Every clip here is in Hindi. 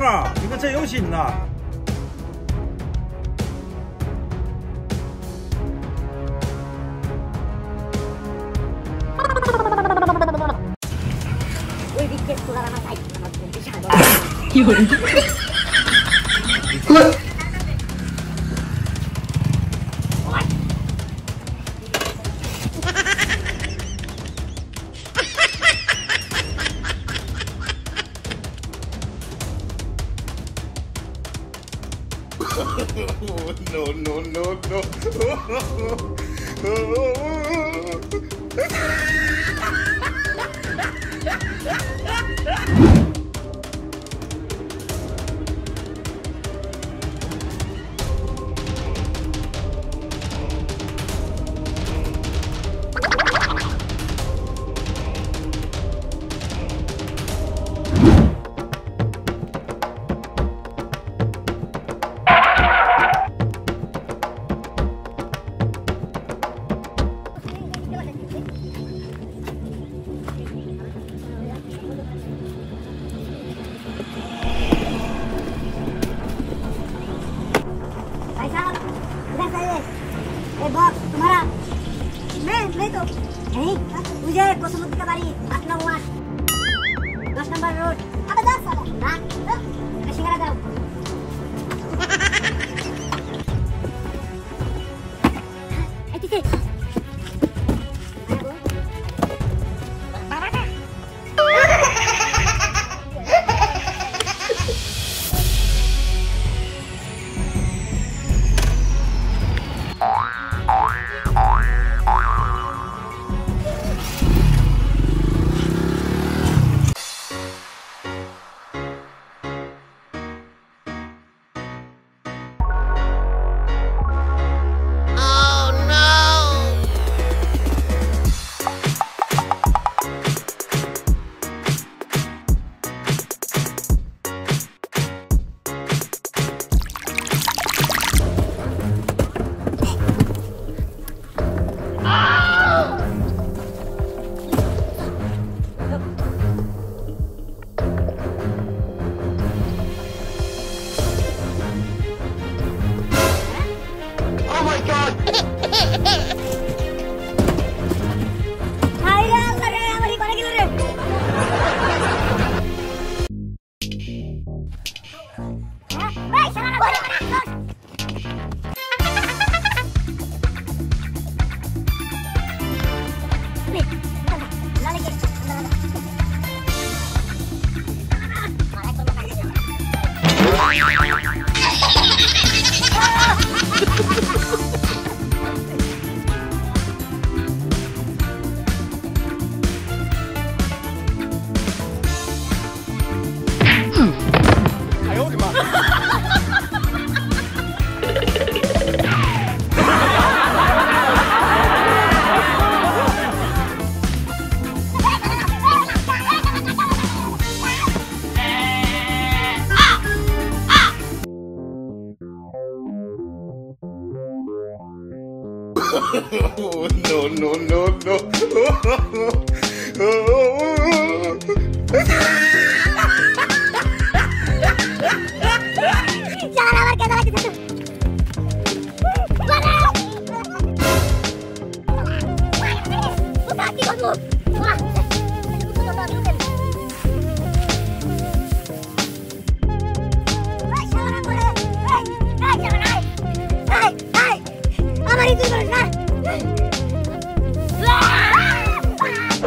啊，你们真有心呐！有人。Oh, no. बॉक्स तुम्हारा मैं तो नहीं मुझे कोसमुद्री का बारी 8 10 नंबर रोड अब 10 साला ना कशिंगरा जाओ Oh, no.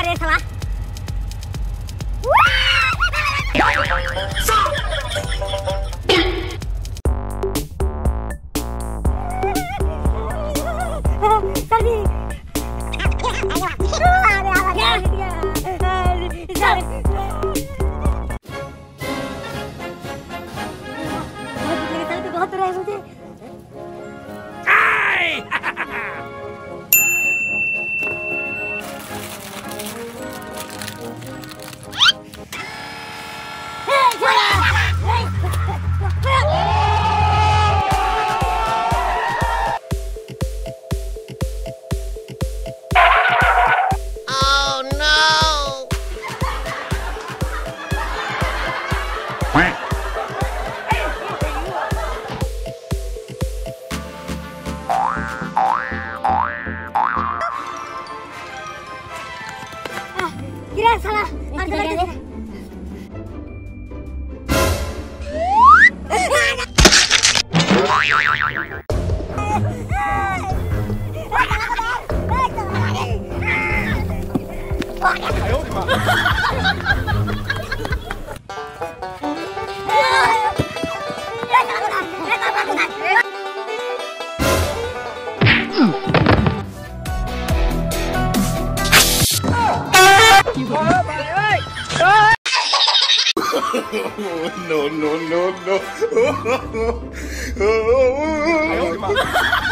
रे सवा No, no, no, no.